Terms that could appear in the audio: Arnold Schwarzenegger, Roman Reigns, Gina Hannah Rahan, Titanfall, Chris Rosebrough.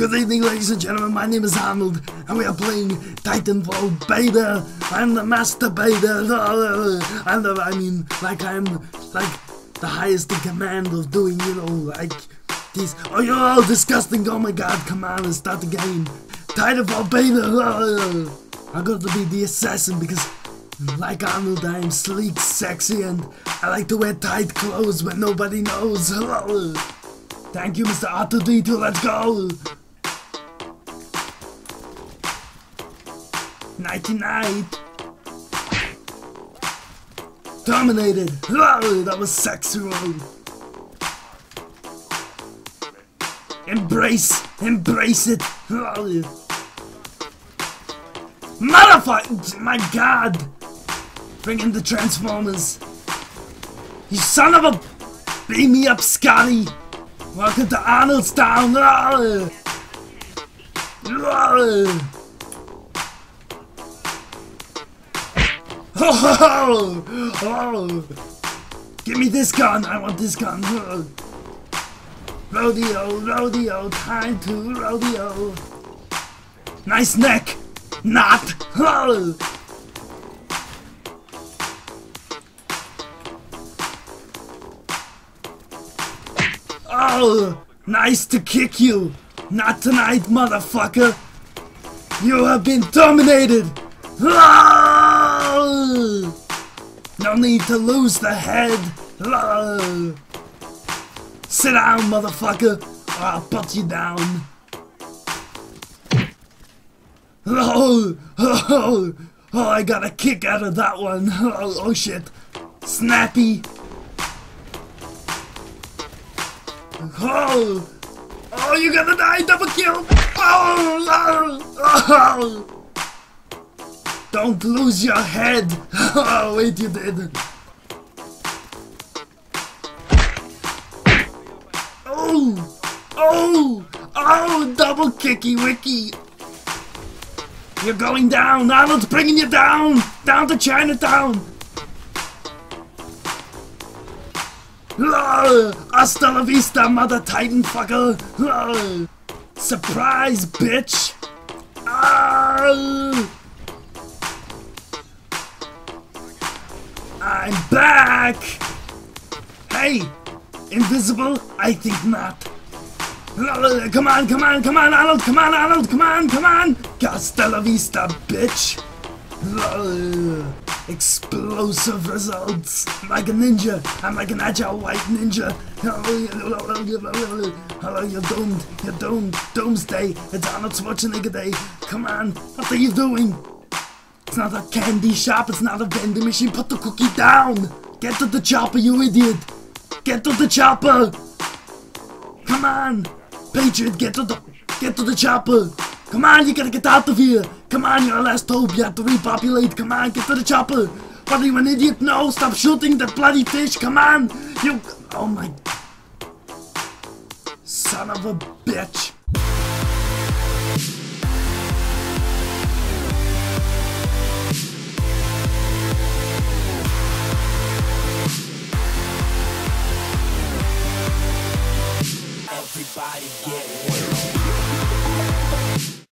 Good evening, ladies and gentlemen, my name is Arnold, and we are playing Titanfall beta. I'm the master beta. I'm the highest in command of doing, you know, like this. Oh, you're all disgusting. Oh my god, come on, let's start the game. Titanfall beta. I'm going to be the assassin because, like Arnold, I am sleek, sexy, and I like to wear tight clothes when nobody knows. Thank you, Mr. R2D2, let's go! 99. Terminated! Oh, that was sexual! Embrace it! Oh. Motherfucker! My god! Bring in the Transformers! You son of a... Beam me up, Scotty! Welcome to Arnold's Town! Oh. Oh. Oh, oh, oh. Give me this gun, I want this gun. Oh. Rodeo, time to rodeo. Nice neck, not. Oh. Oh, nice to kick you. Not tonight, motherfucker. You have been terminated. Oh. No need to lose the head. Oh. Sit down, motherfucker, or I'll butt you down. Oh, oh, oh, I got a kick out of that one. Oh, oh shit. Snappy. Oh, oh, you're gonna die, double kill. Oh, oh, oh. Don't lose your head! Oh, wait, you did! Oh! Oh! Oh! Double kicky wicky! You're going down! Arnold's bringing you down! Down to Chinatown! Hasta la vista, mother Titan fucker! Surprise, bitch! Oh. I'm back! Hey! Invisible? I think not. Come on, come on, come on, Arnold! Come on, Arnold! Come on, come on! Hasta la vista, bitch! Explosive results! I'm like a ninja! I'm like an agile white ninja! Hello, you're doomed! You're doomed! Doomsday! It's Arnold Schwarzenegger Day! Come on! What are you doing? It's not a candy shop, it's not a vending machine, put the cookie down! Get to the chopper, you idiot! Get to the chopper! Come on! Patriot, get to the chopper! Come on, you gotta get out of here! Come on, you're our last hope, you have to repopulate, come on, get to the chopper! What, are you an idiot? No, stop shooting that bloody fish, come on! You... oh my... son of a bitch!